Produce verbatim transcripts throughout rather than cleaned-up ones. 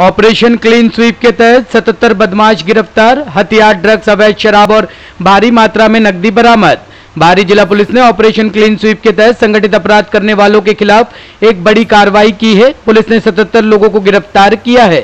Operation clean sweep के तहत सतहत्तर बदमाश गिरफ्तार, हथियार, ड्रग्स, अवैध शराब और भारी मात्रा में नकदी बरामद। बाहरी जिला पुलिस ने ऑपरेशन क्लीन स्वीप के तहत संगठित अपराध करने वालों के खिलाफ एक बड़ी कार्रवाई की है। पुलिस ने सतहत्तर लोगों को गिरफ्तार किया है।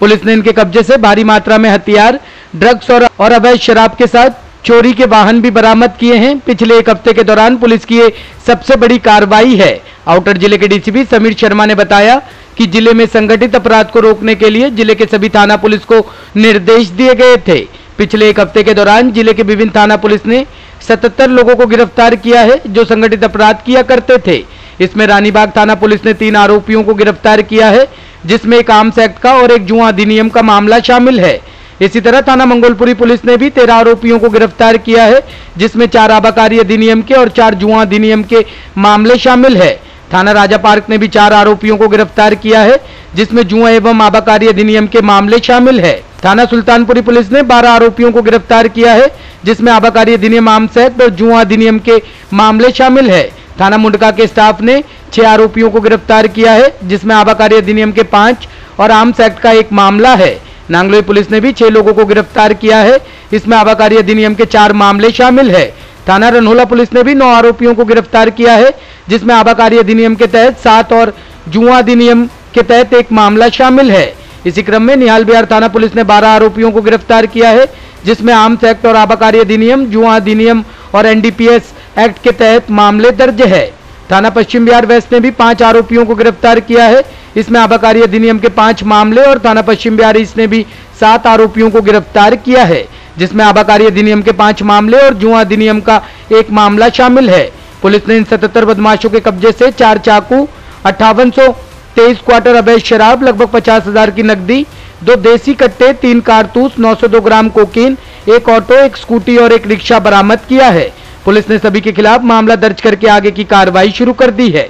पुलिस ने इनके कब्जे से भारी मात्रा में हथियार, ड्रग्स और, और अवैध शराब के साथ चोरी के वाहन भी बरामद किए हैं। पिछले एक हफ्ते के दौरान पुलिस की ये सबसे बड़ी कार्रवाई है। आउटर जिले के डीसीपी समीर शर्मा ने बताया कि जिले में संगठित अपराध को रोकने के लिए जिले के सभी थाना पुलिस को निर्देश दिए गए थे। पिछले एक हफ्ते के दौरान जिले के विभिन्न थाना पुलिस ने सतहत्तर लोगों को गिरफ्तार किया है जो संगठित अपराध किया करते थे। इसमें रानीबाग थाना पुलिस ने तीन आरोपियों को गिरफ्तार किया है, जिसमें एक आर्म्स एक्ट का और एक जुआ अधिनियम का मामला शामिल है। इसी तरह थाना मंगोलपुरी पुलिस ने भी तेरह आरोपियों को गिरफ्तार किया है, जिसमें चार आबकारी अधिनियम के और चार जुआ अधिनियम के मामले शामिल है। थाना राजा पार्क ने भी चार आरोपियों को गिरफ्तार किया है, जिसमें जुआ एवं आबकारी अधिनियम के मामले शामिल है। थाना सुल्तानपुरी पुलिस ने बारह आरोपियों को गिरफ्तार किया है, जिसमें आबकारी अधिनियम, आर्म्स एक्ट और जुआ अधिनियम के मामले शामिल है। थाना मुंडका के स्टाफ ने छह आरोपियों को गिरफ्तार किया है, जिसमें आबकारी अधिनियम के पांच और आर्म्स एक्ट का एक मामला है। नांगलोई पुलिस ने भी छह लोगों को गिरफ्तार किया है, इसमें आबकारी अधिनियम के चार मामले शामिल है। थाना रनहोला पुलिस ने भी नौ आरोपियों को गिरफ्तार किया है, जिसमें आबकारी अधिनियम के तहत सात और जुआ अधिनियम के तहत एक मामला शामिल है। इसी क्रम में निहाल बिहार थाना पुलिस ने बारह आरोपियों को गिरफ्तार किया है, जिसमें आर्म्स एक्ट और आबकारी अधिनियम, जुआ अधिनियम और एनडीपीएस एक्ट के तहत मामले दर्ज है। थाना पश्चिम बिहार वेस्ट ने भी पांच आरोपियों को गिरफ्तार किया है, इसमें आबकारी अधिनियम के पांच मामले और थाना पश्चिम बिहार ईस्ट ने भी सात आरोपियों को गिरफ्तार किया है, जिसमें आबकारी अधिनियम के पांच मामले और जुआ अधिनियम का एक मामला शामिल है। पुलिस ने इन सतहत्तर बदमाशों के कब्जे से चार चाकू, अट्ठावन सौ तेईस क्वार्टर अवैध शराब, लगभग पचास हजार की नकदी, दो देसी कट्टे, तीन कारतूस, नौ सौ दो ग्राम कोकीन, एक ऑटो, एक स्कूटी और एक रिक्शा बरामद किया है। पुलिस ने सभी के खिलाफ मामला दर्ज करके आगे की कार्रवाई शुरू कर दी है।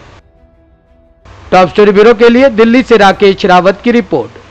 टॉप स्टोरी ब्यूरो के लिए दिल्ली से राकेश रावत की रिपोर्ट।